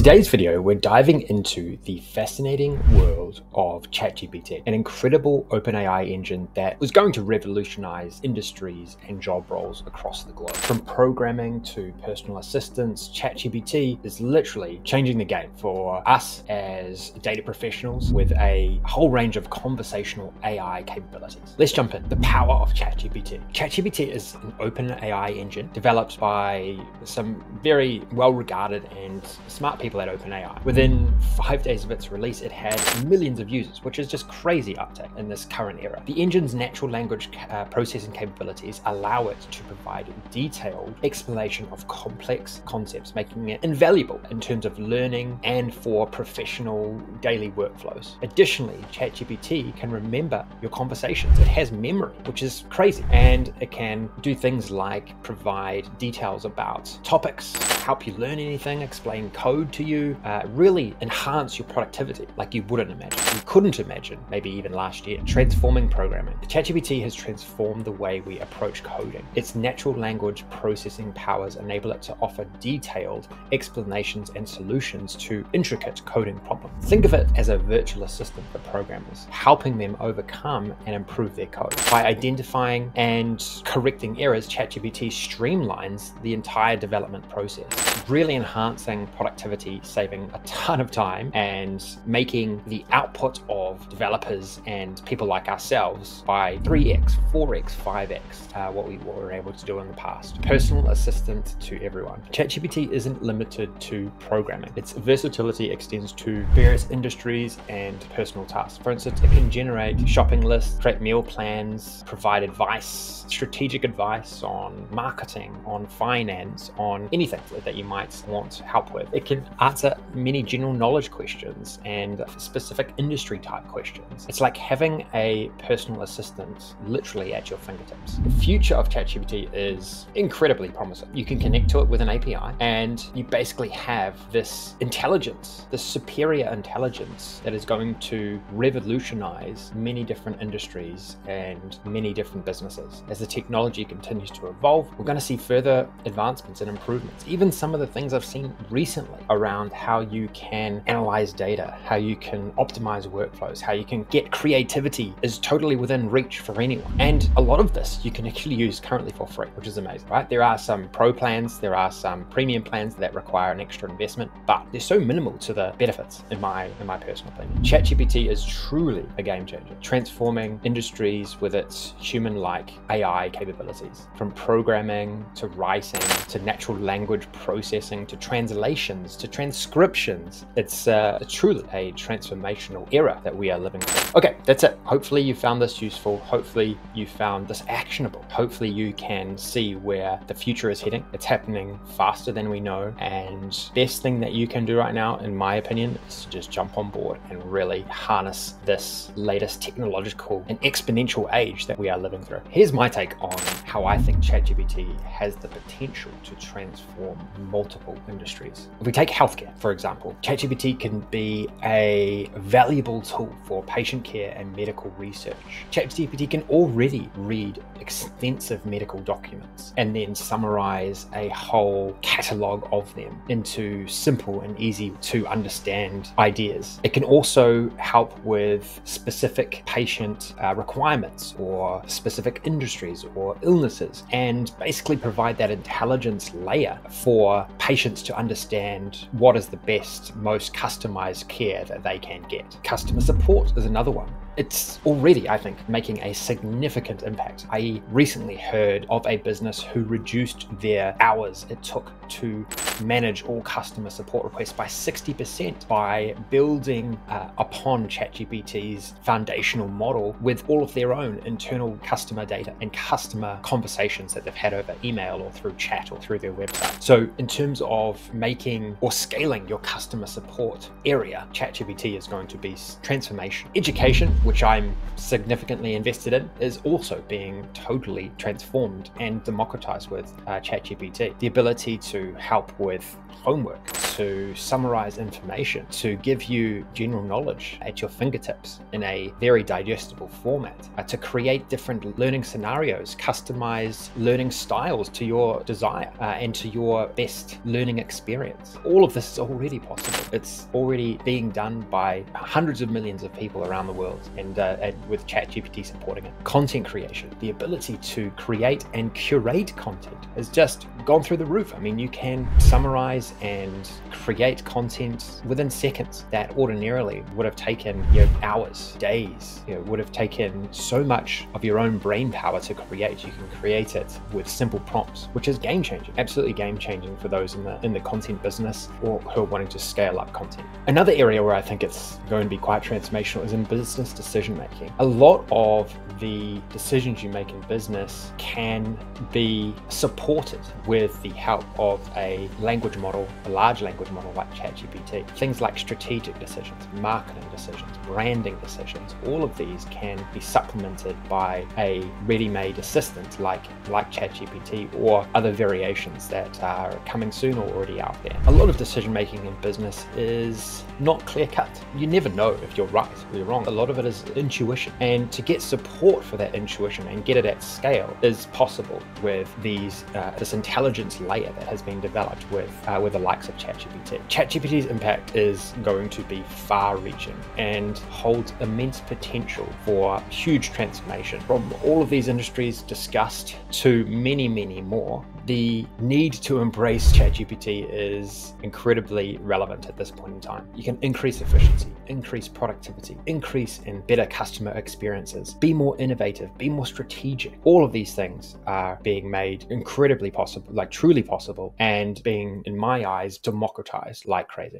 today's video, we're diving into the fascinating world of ChatGPT, an incredible OpenAI engine that was going to revolutionize industries and job roles across the globe. From programming to personal assistance, ChatGPT is literally changing the game for us as data professionals with a whole range of conversational AI capabilities. Let's jump in. The power of ChatGPT. ChatGPT is an OpenAI engine developed by some very well-regarded and smart people at OpenAI. Within 5 days of its release, it had millions of users, which is just crazy uptake in this current era. The engine's natural language processing capabilities allow it to provide detailed explanation of complex concepts, making it invaluable in terms of learning and for professional daily workflows. Additionally, ChatGPT can remember your conversations. It has memory, which is crazy, and it can do things like provide details about topics, help you learn anything, explain code to you, really enhance your productivity like you wouldn't imagine. You couldn't imagine, maybe even last year. Transforming programming. ChatGPT has transformed the way we approach coding. Its natural language processing powers enable it to offer detailed explanations and solutions to intricate coding problems. Think of it as a virtual assistant for programmers, helping them overcome and improve their code. By identifying and correcting errors, ChatGPT streamlines the entire development process, really enhancing productivity, saving a ton of time, and making the output of developers and people like ourselves by 3x, 4x, 5x what we were able to do in the past. Personal assistant to everyone. ChatGPT isn't limited to programming. Its versatility extends to various industries and personal tasks. For instance, it can generate shopping lists, create meal plans, provide advice, strategic advice on marketing, on finance, on anything that you might want help with. It can answer many general knowledge questions and specific industry type questions. It's like having a personal assistant literally at your fingertips. The future of ChatGPT is incredibly promising. You can connect to it with an API and you basically have this intelligence, this superior intelligence that is going to revolutionize many different industries and many different businesses. As the technology continues to evolve, we're going to see further advancements and improvements. Even some of the things I've seen recently around how you can analyze data, how you can optimize workflows, how you can get creativity is totally within reach for anyone. And a lot of this you can actually use currently for free, which is amazing, right? There are some pro plans, there are some premium plans that require an extra investment, but they're so minimal to the benefits in my personal opinion. ChatGPT is truly a game changer, transforming industries with its human-like AI capabilities, from programming to writing to natural language processing to translations to transcriptions. It's truly a transformational era that we are living through. Okay, that's it. Hopefully you found this useful. Hopefully you found this actionable. Hopefully you can see where the future is heading. It's happening faster than we know, and best thing that you can do right now, in my opinion, is to just jump on board and really harness this latest technological and exponential age that we are living through. Here's my take on how I think ChatGPT has the potential to transform multiple industries. If we take healthcare, for example, ChatGPT can be a valuable tool for patient care and medical research. ChatGPT can already read extensive medical documents and then summarize a whole catalog of them into simple and easy to understand ideas. It can also help with specific patient requirements or specific industries or illnesses, and basically provide that intelligence layer for patients to understand what is the best, most customized care that they can get. Customer support is another one. It's already, I think, making a significant impact. I recently heard of a business who reduced their hours it took to manage all customer support requests by 60% by building upon ChatGPT's foundational model with all of their own internal customer data and customer conversations that they've had over email or through chat or through their website. So in terms of making or scaling your customer support area, ChatGPT is going to be transformational. Education which I'm significantly invested in, is also being totally transformed and democratized with ChatGPT. The ability to help with homework, to summarize information, to give you general knowledge at your fingertips in a very digestible format, to create different learning scenarios, customized learning styles to your desire and to your best learning experience. All of this is already possible. It's already being done by hundreds of millions of people around the world, and with ChatGPT supporting it. Content creation, the ability to create and curate content has just gone through the roof. I mean, you can summarize and create content within seconds that ordinarily would have taken hours, days, would have taken so much of your own brain power to create. You can create it with simple prompts, which is game changing, absolutely game changing for those in the content business or who are wanting to scale up content. Another area where I think it's going to be quite transformational is in business decision making. A lot of the decisions you make in business can be supported with the help of a language model, a large language model like ChatGPT. Things like strategic decisions, marketing decisions, branding decisions, all of these can be supplemented by a ready-made assistant like ChatGPT or other variations that are coming soon or already out there. A lot of decision making in business is not clear-cut. You never know if you're right or you're wrong. A lot of it is intuition, and to get support for that intuition and get it at scale is possible with these this intelligence layer that has been developed with the likes of ChatGPT. ChatGPT's impact is going to be far-reaching and holds immense potential for huge transformation. From all of these industries discussed to many, many more, the need to embrace ChatGPT is incredibly relevant at this point in time. You can increase efficiency, increase productivity, increase and better customer experiences, be more innovative, be more strategic. All of these things are being made incredibly possible, like truly possible, and being, in my eyes, democratized like crazy.